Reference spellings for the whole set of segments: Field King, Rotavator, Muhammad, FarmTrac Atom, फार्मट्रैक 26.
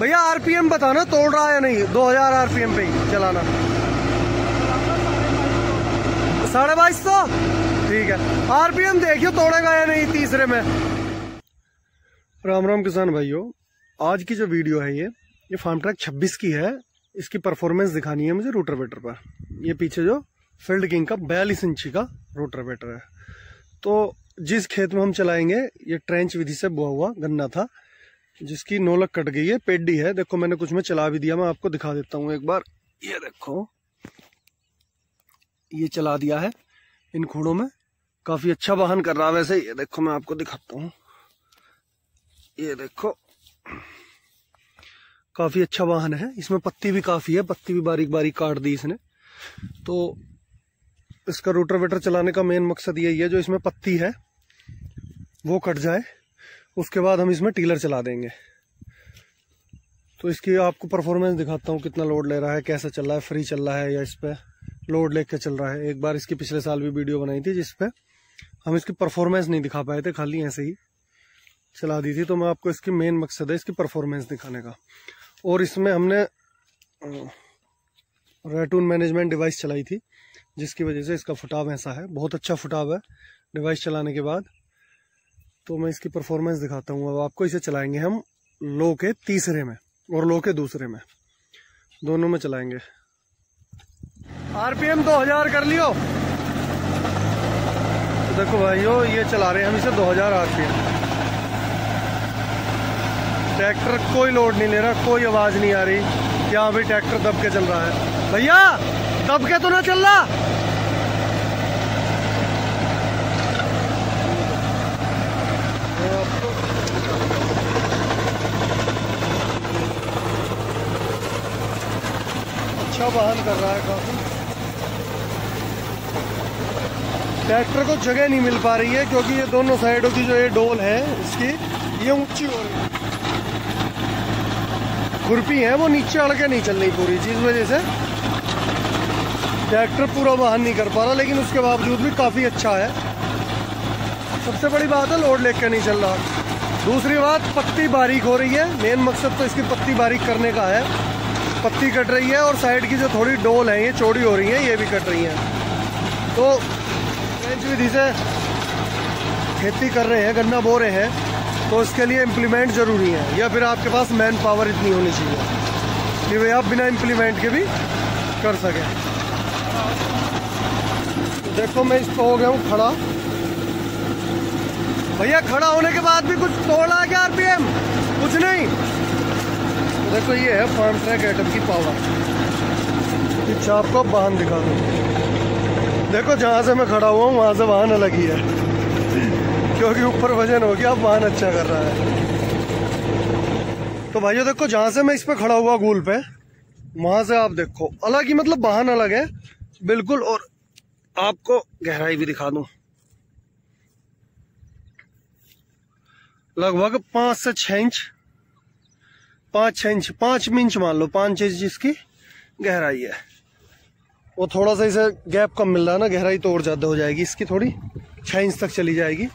भैया आरपीएम बताना, तोड़ रहा है या नहीं। 2000 आरपीएम पे ही चलाना। 2250, ठीक है। आरपीएम देखियो तोड़ेगा या नहीं तीसरे में। राम राम किसान भाइयों, आज की जो वीडियो है ये फार्मट्रैक 26 की है। इसकी परफॉर्मेंस दिखानी है मुझे रोटावेटर पर। ये पीछे जो फील्ड किंग का 42 इंची का रोटावेटर है। तो जिस खेत में हम चलाएंगे ये ट्रेंच विधि से बुआ हुआ गन्ना था, जिसकी नोलक कट गई है, पेड्डी है। देखो मैंने कुछ में चला भी दिया, मैं आपको दिखा देता हूँ एक बार। ये देखो, ये चला दिया है इन खूड़ों में, काफी अच्छा वाहन कर रहा है वैसे। ये देखो मैं आपको दिखाता हूँ, ये देखो काफी अच्छा वाहन है। इसमें पत्ती भी काफी है, पत्ती भी बारीक बारीक काट दी इसने। तो इसका रोटावेटर चलाने का मेन मकसद यही है, जो इसमें पत्ती है वो कट जाए, उसके बाद हम इसमें टीलर चला देंगे। तो इसकी आपको परफॉर्मेंस दिखाता हूँ, कितना लोड ले रहा है, कैसा चल रहा है, फ्री चल रहा है या इस पर लोड लेके चल रहा है। एक बार इसकी पिछले साल भी वीडियो बनाई थी जिसपे हम इसकी परफॉर्मेंस नहीं दिखा पाए थे, खाली ऐसे ही चला दी थी। तो मैं आपको, इसकी मेन मकसद है इसकी परफॉर्मेंस दिखाने का। और इसमें हमने रैटून मैनेजमेंट डिवाइस चलाई थी, जिसकी वजह से इसका फुटाव ऐसा है। बहुत अच्छा फुटाव है डिवाइस चलाने के बाद। तो मैं इसकी परफॉर्मेंस दिखाता हूँ अब आपको। इसे चलाएंगे हम लो के तीसरे में और लो के दूसरे में, दोनों में चलाएंगे। आरपीएम 2000 कर लियो। तो देखो भाइयों, ये चला रहे हैं हम इसे 2000 आरपीएम। ट्रैक्टर कोई लोड नहीं ले रहा, कोई आवाज नहीं आ रही। क्या भाई ट्रैक्टर दब के चल रहा है। भैया दब के तो ना चल रहा। अच्छा वाहन कर रहा है काफी। ट्रैक्टर को जगह नहीं मिल पा रही है, क्योंकि ये दोनों साइडों की जो ये डोल है इसकी, ये ऊंची हो रही है। खुरपी है वो नीचे अड़ के नहीं चल रही पूरी, जिस वजह से ट्रैक्टर पूरा वाहन नहीं कर पा रहा। लेकिन उसके बावजूद भी काफ़ी अच्छा है। सबसे बड़ी बात है लोड लेके नहीं चल रहा। दूसरी बात, पत्ती बारीक हो रही है। मेन मकसद तो इसकी पत्ती बारीक करने का है। पत्ती कट रही है और साइड की जो थोड़ी डोल है ये चौड़ी हो रही है, ये भी कट रही है। तो ट्रेंच विधि से खेती कर रहे हैं, गन्ना बो रहे हैं, तो उसके लिए इम्प्लीमेंट ज़रूरी है, या फिर आपके पास मैन पावर इतनी होनी चाहिए कि भाई आप बिना इम्प्लीमेंट के भी कर सकें। देखो मैं इस पर हो गया हूँ खड़ा। भैया खड़ा होने के बाद भी कुछ तोड़ा क्या आरपीएम? कुछ नहीं। देखो ये है फार्मट्रैक एटम की पावर। पीछे आपको वाहन दिखा दूँ। देखो जहाँ से मैं खड़ा हुआ हूँ वहाँ से वाहन अलग ही है, क्योंकि ऊपर वजन हो गया, अब वाहन अच्छा कर रहा है। तो भाइयों देखो, जहाँ से मैं इस पे खड़ा हुआ गोल पे, वहाँ से आप देखो अलग ही, मतलब वाहन अलग है बिल्कुल। और आपको गहराई भी दिखा दूँ, लगभग 5 से 6 इंच, 5-6 इंच, 5 इंच मान लो, 5 इंच जिसकी गहराई है। वो थोड़ा सा इसे गैप कम मिल रहा है ना, गहराई तो और ज़्यादा हो जाएगी इसकी, थोड़ी 6 इंच तक चली जाएगी।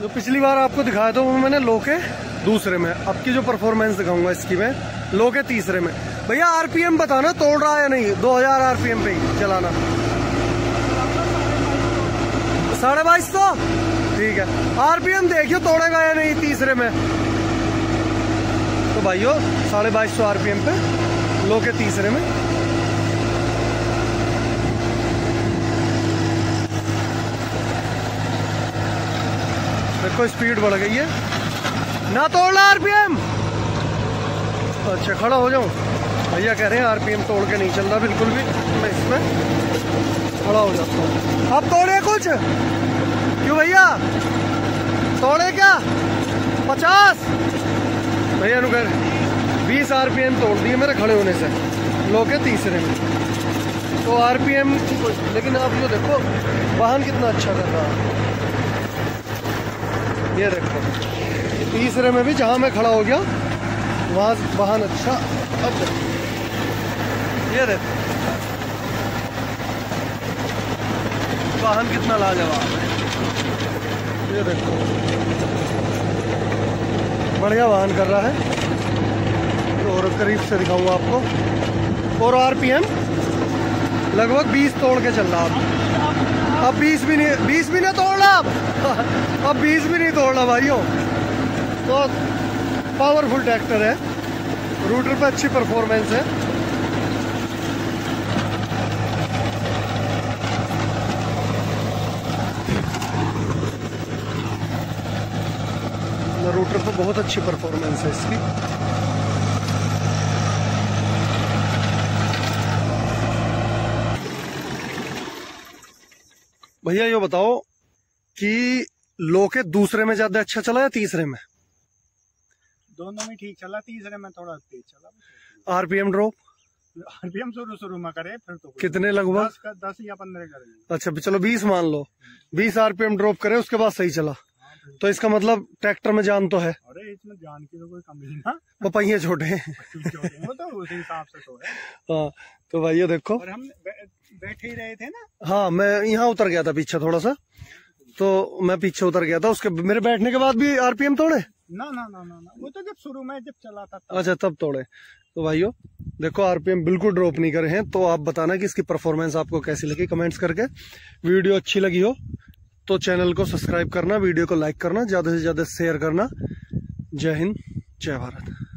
जो पिछली बार आपको दिखाया था वो मैंने लो के दूसरे में। अब की जो परफॉर्मेंस दिखाऊंगा इसकी मैं लो के तीसरे में। भैया आरपीएम बताना, तोड़ रहा है या नहीं। 2000 आरपीएम पे ही चलाना। 2250, ठीक है। आरपीएम देखियो तोड़ेगा या नहीं तीसरे में। तो भाइयों 2250 आरपीएम पे लो के तीसरे में। देखो स्पीड बढ़ गई है ना, तोड़ रहा आरपीएम। अच्छा खड़ा हो जाऊं। भैया कह रहे हैं आरपीएम तोड़ के नहीं चल रहा बिल्कुल भी। मैं इसमें खड़ा हो जाता हूँ। आप तोड़े कुछ क्यों भैया? तोड़े क्या? 50 भैया रुकर, 20 आरपीएम तोड़ दिए मेरे खड़े होने से लो के तीसरे में। तो आरपीएम, लेकिन आप जो देखो वाहन कितना अच्छा कर रहा है। ये देखो तीसरे में भी जहाँ मैं खड़ा हो गया वहाँ वाहन अच्छा। अब ये देखो वाहन कितना लाजवाब है। ये देखो बढ़िया वाहन कर रहा है। करीब से दिखाऊंगा आपको। और आरपीएम लगभग 20 तोड़ के चल रहा आप। अब 20 भी नहीं तोड़ना आप, अब 20 भी नहीं तोड़ना भाइयों। तो पावरफुल ट्रैक्टर है, रूटर पर अच्छी परफॉर्मेंस है। रूटर पर बहुत अच्छी परफॉर्मेंस है इसकी। भैया ये बताओ कि लोके दूसरे में ज्यादा अच्छा चला या तीसरे में? दोनों में ठीक चला, तीसरे में थोड़ा तेज चला। आरपीएम ड्रॉप शुरू में करे फिर तो कितने लगभग 10 या 15 करेंगे। अच्छा चलो 20 मान लो, 20 आरपीएम ड्रॉप करे उसके बाद सही चला। तो इसका मतलब ट्रैक्टर में जान तो है। अरे इसमें जान की तो कोई कमी नहीं ना, वो पहिए छोटे हैं वो तो उसी हिसाब से तो है। हाँ तो भाई ये देखो, और हम बैठे ही रहे थे ना। हाँ मैं यहाँ उतर गया था पीछे थोड़ा सा, तो मैं पीछे उतर गया था। उसके मेरे बैठने के बाद भी आरपीएम तोड़े ना ना ना ना, वो तो जब शुरू में जब चला था। अच्छा तब तोड़े। तो भाइयों देखो आरपीएम बिल्कुल ड्रॉप नहीं करे हैं। तो आप बताना कि इसकी परफॉर्मेंस आपको कैसी लगी कमेंट्स करके। वीडियो अच्छी लगी हो तो चैनल को सब्सक्राइब करना, वीडियो को लाइक करना, ज़्यादा से ज़्यादा शेयर करना। जय हिंद जय भारत।